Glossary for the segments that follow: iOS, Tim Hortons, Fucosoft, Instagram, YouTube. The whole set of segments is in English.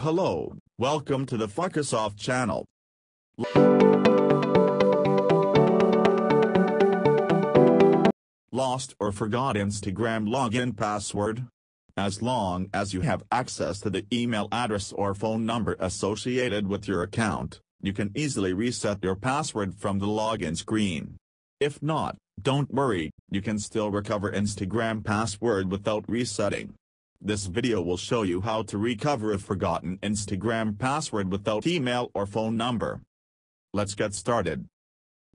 Hello, welcome to the Fucosoft channel. Lost or forgot Instagram login password? As long as you have access to the email address or phone number associated with your account, you can easily reset your password from the login screen. If not, don't worry, you can still recover Instagram password without resetting. This video will show you how to recover a forgotten Instagram password without email or phone number. Let's get started.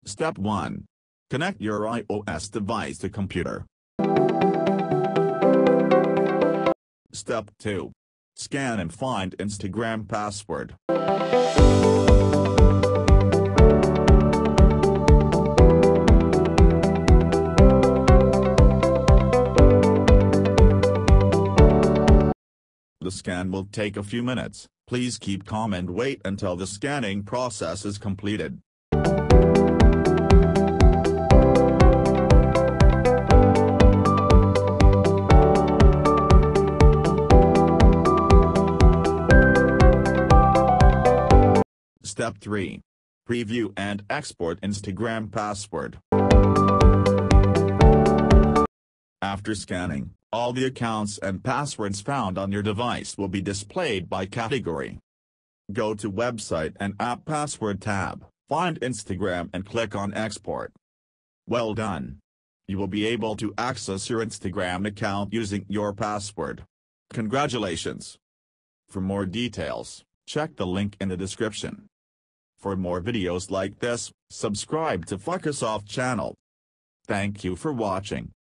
Step 1. Connect your iOS device to computer. Step 2. Scan and find Instagram password. The scan will take a few minutes. Please keep calm and wait until the scanning process is completed. Step 3. Preview and export Instagram password. After scanning, all the accounts and passwords found on your device will be displayed by category. Go to Website and App Password tab, find Instagram and click on Export. Well done! You will be able to access your Instagram account using your password. Congratulations! For more details, check the link in the description. For more videos like this, subscribe to Fucosoft channel. Thank you for watching.